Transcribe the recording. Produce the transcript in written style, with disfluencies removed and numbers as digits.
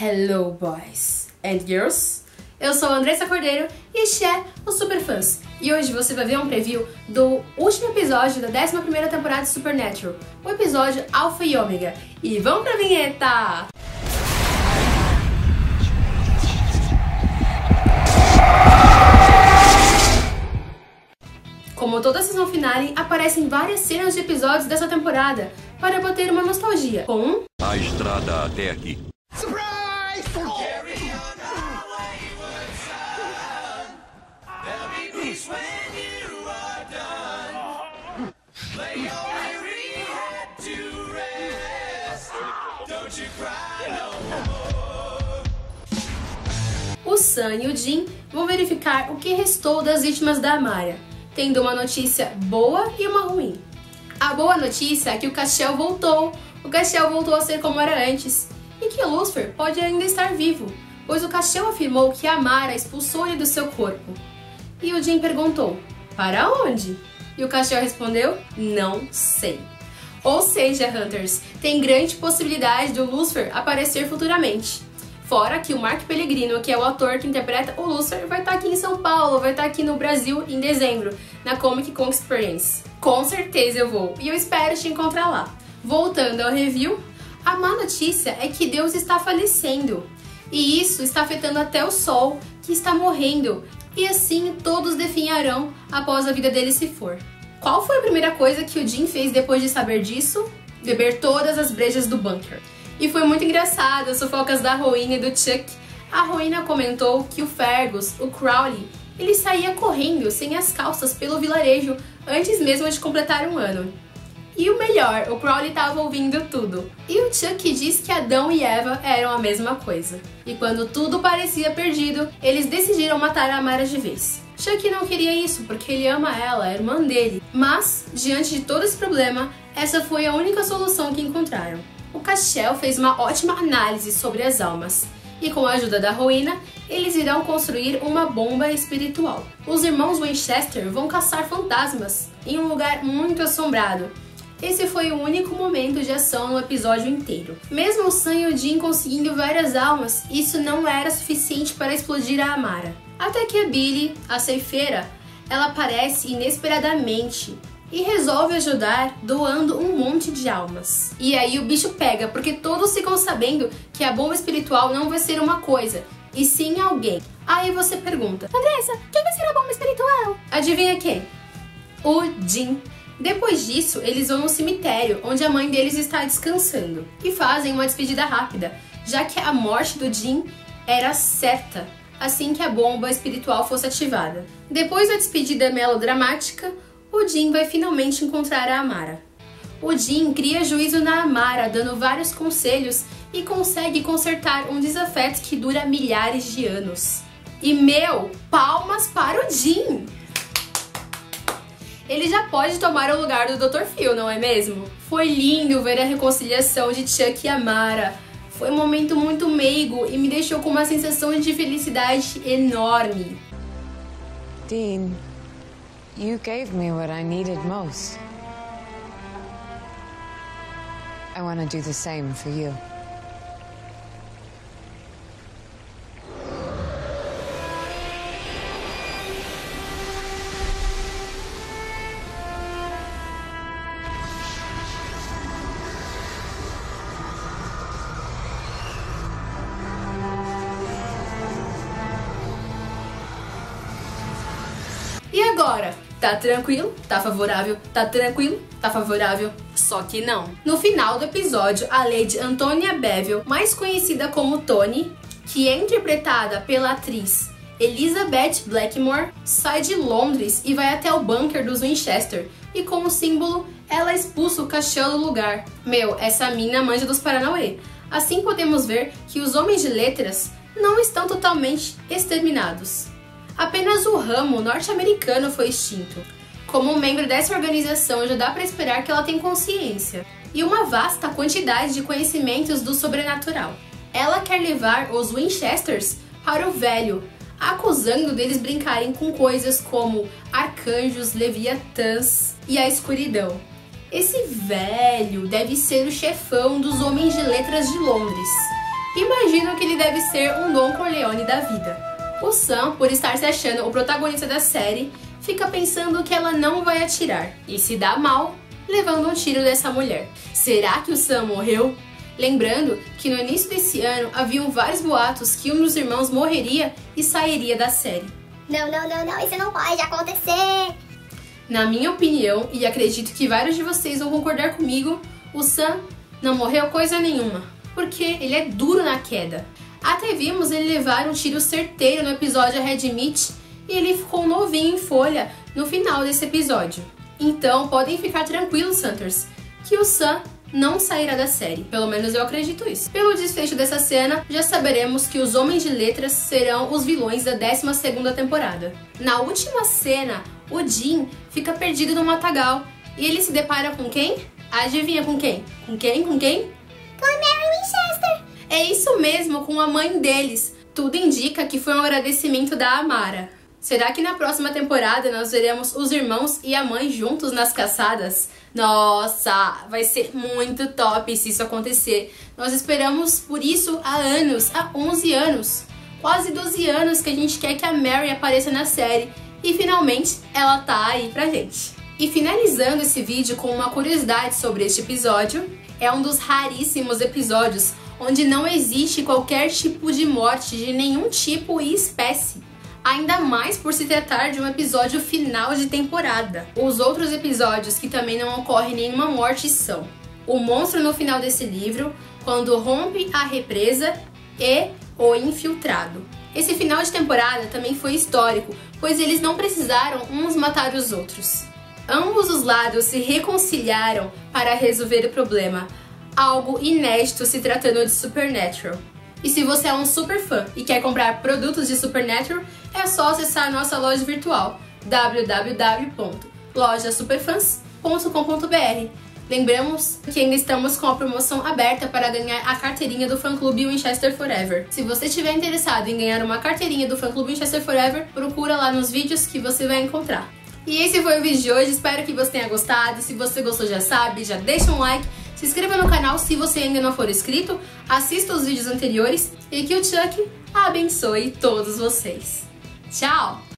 Hello, boys and girls! Eu sou a Andressa Cordeiro e este é o Superfãs. E hoje você vai ver um preview do último episódio da 11ª temporada de Supernatural, o episódio Alpha e Omega. E vamos pra vinheta! Como toda season finale, aparecem várias cenas de episódios dessa temporada para bater uma nostalgia com a estrada até aqui. Surprise! O Sam e o Jim vão verificar o que restou das vítimas da Amara, tendo uma notícia boa e uma ruim. A boa notícia é que o Castiel voltou. O Castiel voltou a ser como era antes e que Lucifer pode ainda estar vivo, pois o Castiel afirmou que a Amara expulsou ele do seu corpo. E o Jim perguntou, para onde? E o Castiel respondeu, não sei. Ou seja, Hunters, tem grande possibilidade do Lucifer aparecer futuramente. Fora que o Mark Pellegrino, que é o ator que interpreta o Lucifer, vai estar aqui em São Paulo, vai estar aqui no Brasil em dezembro, na Comic Con Experience. Com certeza eu vou, e eu espero te encontrar lá. Voltando ao review, a má notícia é que Deus está falecendo. E isso está afetando até o Sol, que está morrendo. E assim todos definharão após a vida dele se for. Qual foi a primeira coisa que o Jim fez depois de saber disso? Beber todas as brejas do bunker. E foi muito engraçado as fofocas da Rowena e do Chuck. A Rowena comentou que o Fergus, o Crowley, ele saía correndo sem as calças pelo vilarejo antes mesmo de completar um ano. E o melhor, o Crowley estava ouvindo tudo. E o Chuck disse que Adão e Eva eram a mesma coisa. E quando tudo parecia perdido, eles decidiram matar a Amara de vez. Chuck não queria isso porque ele ama ela, a irmã dele. Mas, diante de todo esse problema, essa foi a única solução que encontraram. O Castiel fez uma ótima análise sobre as almas, e com a ajuda da Rowena, eles irão construir uma bomba espiritual. Os irmãos Winchester vão caçar fantasmas em um lugar muito assombrado. Esse foi o único momento de ação no episódio inteiro. Mesmo o Sam e o Jim conseguindo várias almas, isso não era suficiente para explodir a Amara. Até que a Billy, a ceifeira, ela aparece inesperadamente e resolve ajudar doando um monte de almas. E aí o bicho pega, porque todos ficam sabendo que a bomba espiritual não vai ser uma coisa, e sim alguém. Aí você pergunta, Andressa, quem vai ser a bomba espiritual? Adivinha quem? O Jim. Depois disso, eles vão no cemitério, onde a mãe deles está descansando, e fazem uma despedida rápida, já que a morte do Jim era certa assim que a bomba espiritual fosse ativada. Depois da despedida melodramática, o Jim vai finalmente encontrar a Amara. O Jim cria juízo na Amara, dando vários conselhos e consegue consertar um desafeto que dura milhares de anos. E meu, palmas para o Jim! Ele já pode tomar o lugar do Dr. Phil, não é mesmo? Foi lindo ver a reconciliação de Chuck e Amara. Foi um momento muito meigo e me deixou com uma sensação de felicidade enorme. Dean, you gave me what I needed most. I want to do the same for you. E agora? Tá tranquilo, tá favorável, tá tranquilo, tá favorável, só que não. No final do episódio, a Lady Antonia Beville, mais conhecida como Tony, que é interpretada pela atriz Elizabeth Blackmore, sai de Londres e vai até o bunker dos Winchester, e como símbolo, ela expulsa o Castiel do lugar. Meu, essa mina manja dos Paranauê. Assim podemos ver que os Homens de Letras não estão totalmente exterminados. Apenas o ramo norte-americano foi extinto. Como membro dessa organização, já dá para esperar que ela tem consciência e uma vasta quantidade de conhecimentos do sobrenatural. Ela quer levar os Winchesters para o velho, acusando deles brincarem com coisas como arcanjos, leviatãs e a escuridão. Esse velho deve ser o chefão dos Homens de Letras de Londres, imaginam que ele deve ser um Don Corleone da vida. O Sam, por estar se achando o protagonista da série, fica pensando que ela não vai atirar e se dá mal, levando um tiro dessa mulher. Será que o Sam morreu? Lembrando que no início desse ano haviam vários boatos que um dos irmãos morreria e sairia da série. Não, isso não pode acontecer! Na minha opinião, e acredito que vários de vocês vão concordar comigo, o Sam não morreu coisa nenhuma, porque ele é duro na queda. Até vimos ele levar um tiro certeiro no episódio Red Meat e ele ficou novinho em folha no final desse episódio. Então podem ficar tranquilos, Hunters, que o Sam não sairá da série, pelo menos eu acredito isso. Pelo desfecho dessa cena, já saberemos que os Homens de Letras serão os vilões da 12ª temporada. Na última cena, o Jim fica perdido no matagal e ele se depara com quem? Adivinha com quem? Com quem? Com a Mary Winchester! É isso mesmo, com a mãe deles. Tudo indica que foi um agradecimento da Amara. Será que na próxima temporada nós veremos os irmãos e a mãe juntos nas caçadas? Nossa, vai ser muito top se isso acontecer. Nós esperamos por isso há anos, há 11 anos. Quase 12 anos que a gente quer que a Mary apareça na série. E finalmente ela tá aí pra gente. E finalizando esse vídeo com uma curiosidade sobre este episódio. É um dos raríssimos episódios onde não existe qualquer tipo de morte de nenhum tipo e espécie. Ainda mais por se tratar de um episódio final de temporada. Os outros episódios que também não ocorre nenhuma morte são o monstro no final desse livro, quando rompe a represa e o infiltrado. Esse final de temporada também foi histórico, pois eles não precisaram uns matar os outros. Ambos os lados se reconciliaram para resolver o problema, algo inédito se tratando de Supernatural. E se você é um super fã e quer comprar produtos de Supernatural, é só acessar a nossa loja virtual www.lojasuperfans.com.br. Lembramos que ainda estamos com a promoção aberta para ganhar a carteirinha do fã-clube Winchester Forever. Se você estiver interessado em ganhar uma carteirinha do fã-clube Winchester Forever, procura lá nos vídeos que você vai encontrar. E esse foi o vídeo de hoje, espero que você tenha gostado. Se você gostou, já sabe, já deixa um like. Se inscreva no canal se você ainda não for inscrito, assista os vídeos anteriores e que o Chuck abençoe todos vocês. Tchau!